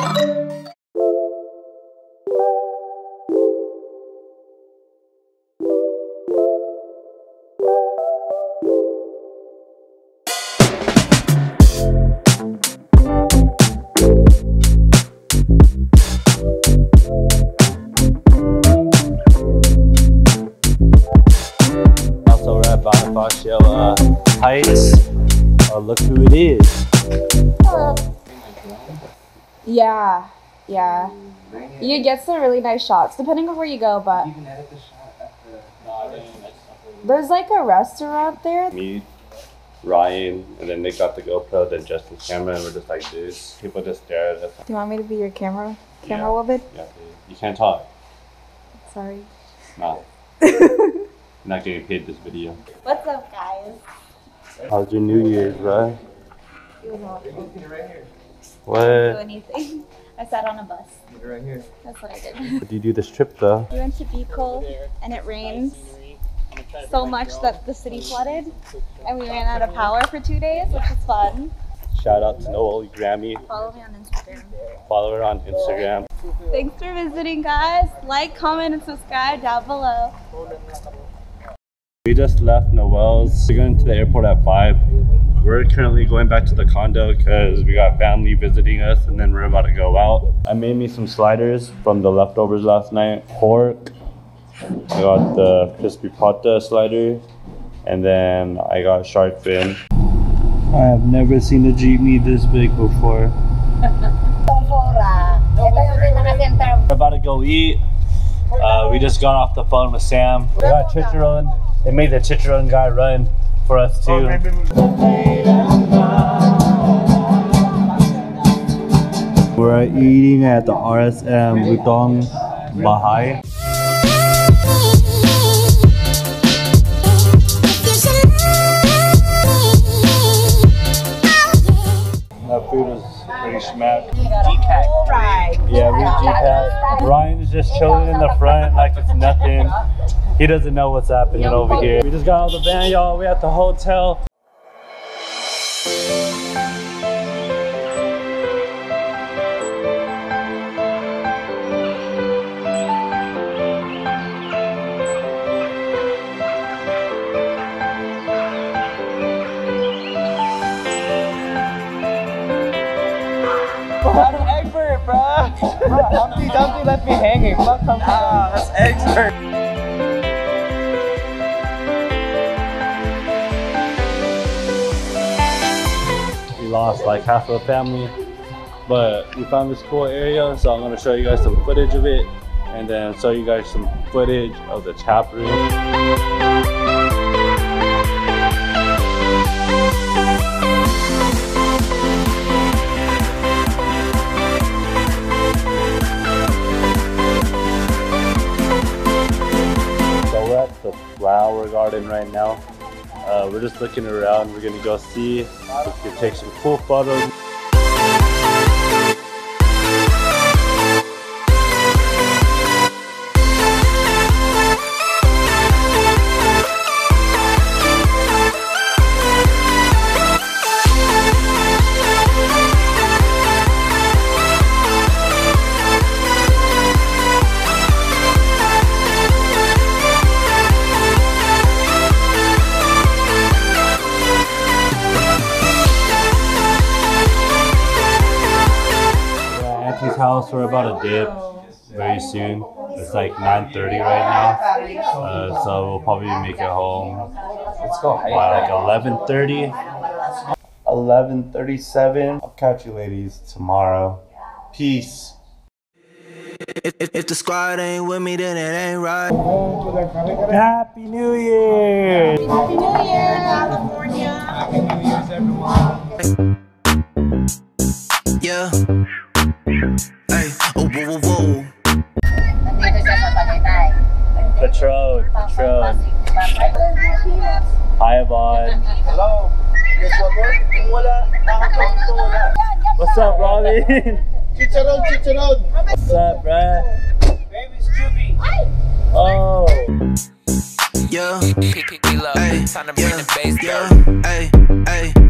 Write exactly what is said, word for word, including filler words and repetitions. Also, we're at Bonifacio uh, Heights. Oh, look who it is. Hello. Yeah, yeah. You get some really nice shots, depending on where you go, but... You can edit the shot after... No, I didn't. There's like a restaurant there. Me, Ryan, and then Nick got the GoPro, then Justin's camera, and we're just like, dude, people just stare at us. Do you want me to be your camera? Camera yeah. woman? Yeah, dude. You can't talk. Sorry. No. Not getting paid this video. What's up, guys? How's your New Year's, bro? It was awesome. You're right here. What? I didn't do anything. I sat on a bus. You're right here. That's what I did. What did you do this trip, though? We went to Bicol, and it rains so much that the city flooded, and we ran out of power for two days, which was fun. Shout out to Noel Grammy. Follow me on Instagram. Follow her on Instagram. Thanks for visiting, guys. Like, comment, and subscribe down below. We just left Noel's. We're going to the airport at five. We're currently going back to the condo because we got family visiting us, and then we're about to go out. I made me some sliders from the leftovers last night. Pork. I got the crispy pata slider, and then I got shark fin. I have never seen a jeepney this big before. We're about to go eat. Uh, we just got off the phone with Sam. We got chicharron. They made the chicharron guy run for us too. We're eating at the R S M Lutong Bahay. That food is pretty smacked. G-pack. Yeah, we G-pack. Ryan's just chilling in the front like it's nothing. He doesn't know what's happening over here. We just got out of the van, y'all. We at the hotel. I'm an expert, bruh. Bro, Humpty Dumpty left me hanging. Fuck Humpty. Ah, that's expert. Lost like half of the family, but we found this cool area, so I'm going to show you guys some footage of it, and then show you guys some footage of the tap room. So we're at the flower garden right now. Uh, we're just looking around. We're gonna go see if we can take some cool photos. House. We're about to dip very soon. It's like nine thirty right now, uh, so we'll probably make it home by like eleven thirty. eleven thirty-seven. I'll catch you ladies tomorrow. Peace. If, if, if the squad ain't with me, then it ain't right. Happy New Year! Happy New Year, California! Happy New Year's, everyone! Yeah. Hey, oh, whoa, whoa, whoa. Patrol, patrol. Hi, Yvonne. Hello. What's up, Robin? Chicharron, chicharron. What's up, bruh? Baby's Juvie. Oh. Yeah. Hey, time to bring the bass down. Hey, hey.